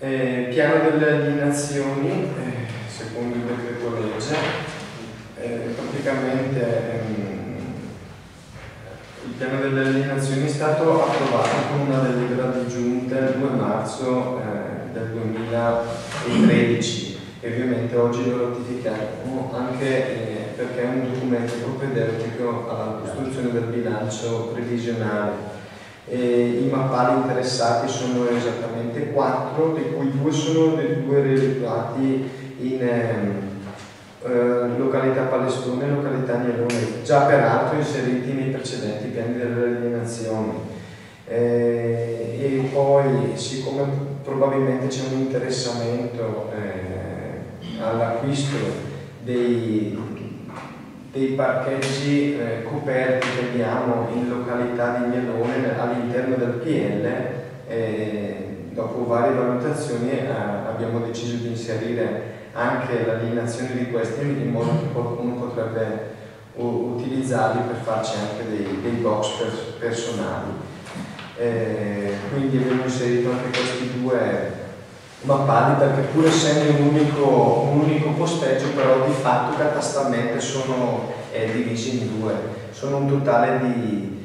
Piano delle alienazioni, secondo il decreto legge, praticamente il piano delle alienazioni è stato approvato con una delibera di giunta il 2 marzo del 2013 e ovviamente oggi lo ratifichiamo anche perché è un documento propedeutico alla costruzione del bilancio previsionale. I mappali interessati sono esattamente 4, di cui 2 sono dei 2 realizzati in località Palestone e località Agnellone, già peraltro inseriti nei precedenti piani delle alienazioni. E poi, siccome probabilmente c'è un interessamento all'acquisto dei parcheggi coperti che abbiamo in località di Agnellone all'interno del PL, dopo varie valutazioni abbiamo deciso di inserire anche l'alienazione di questi in modo che qualcuno potrebbe utilizzarli per farci anche dei box personali. Quindi abbiamo inserito anche questi 2 mappali, perché pur essendo un unico posteggio, però di fatto catastalmente sono divisi in 2. Sono un totale di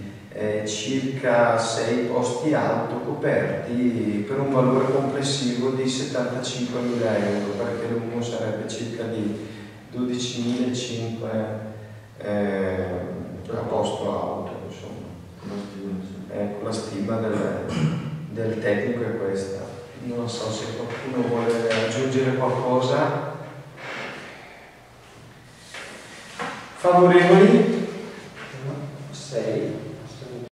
circa 6 posti auto coperti per un valore complessivo di 75.000 euro, perché l'uno sarebbe circa di 12.500 a posto auto, insomma. Ecco, la stima del tecnico è questa. Non so se qualcuno vuole aggiungere qualcosa. Favorevoli?